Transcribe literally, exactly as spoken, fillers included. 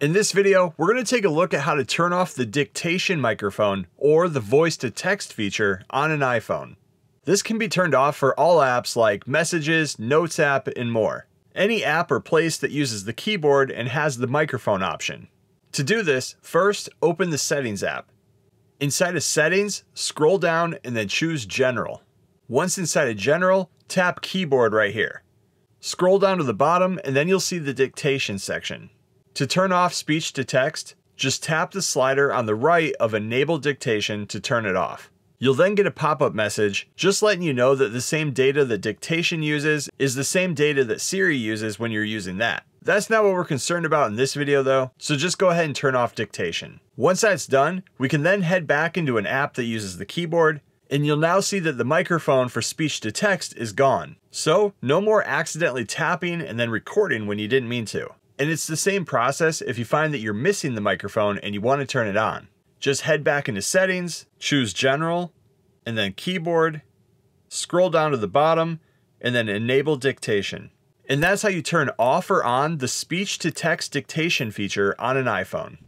In this video, we're going to take a look at how to turn off the dictation microphone or the voice to text feature on an iPhone. This can be turned off for all apps like Messages, Notes app, and more. Any app or place that uses the keyboard and has the microphone option. To do this, first open the Settings app. Inside of Settings, scroll down and then choose General. Once inside of General, tap Keyboard right here. Scroll down to the bottom and then you'll see the dictation section. To turn off speech to text, just tap the slider on the right of Enable Dictation to turn it off. You'll then get a pop-up message just letting you know that the same data that dictation uses is the same data that Siri uses when you're using that. That's not what we're concerned about in this video though, so just go ahead and turn off dictation. Once that's done, we can then head back into an app that uses the keyboard, and you'll now see that the microphone for speech to text is gone. So no more accidentally tapping and then recording when you didn't mean to. And it's the same process if you find that you're missing the microphone and you want to turn it on. Just head back into Settings, choose General, and then Keyboard, scroll down to the bottom, and then Enable Dictation. And that's how you turn off or on the speech to text dictation feature on an iPhone.